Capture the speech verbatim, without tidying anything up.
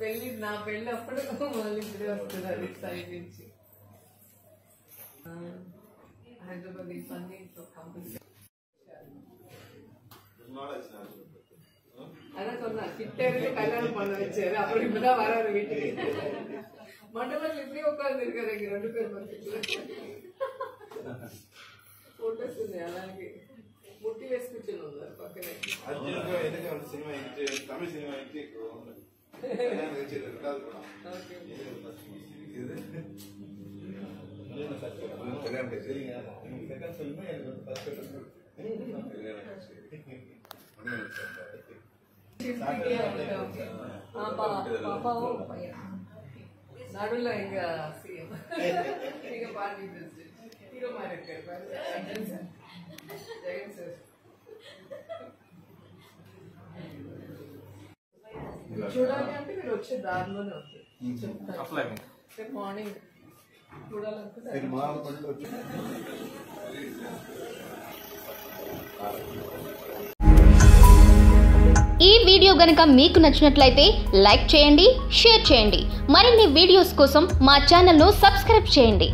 పెళ్లి నా పెళ్లి అప్పుడు వాళ్ళిద్దరే వస్తున్నారు సైడ్ నుంచి. హైదరాబాద్ కంపెనీ அதான் சொன்னா கிட்டே கல்யாணம் பண்ண வச்சாரு. அப்புறம் இப்பதான் வராரு வீட்டுக்கு. மண்டபத்தில் இப்படியே உட்கார்ந்து இருக்காரு எங்க ரெண்டு பேர் போட்டோஸ் நல்லா இருக்கு. முட்டி வேஸ்கிச்சன் வந்தாரு பக்கத்துல. தமிழ் சினிமா எனக்கு చూడాలంటే మీరు వచ్చే దారిలోనే వస్తుంది. రేపు మార్నింగ్ చూడాలంటే ఈ వీడియో గనుక మీకు నచ్చినట్లయితే లైక్ చేయండి, షేర్ చేయండి. మరిన్ని వీడియోస్ కోసం మా ఛానల్ను సబ్స్క్రైబ్ చేయండి.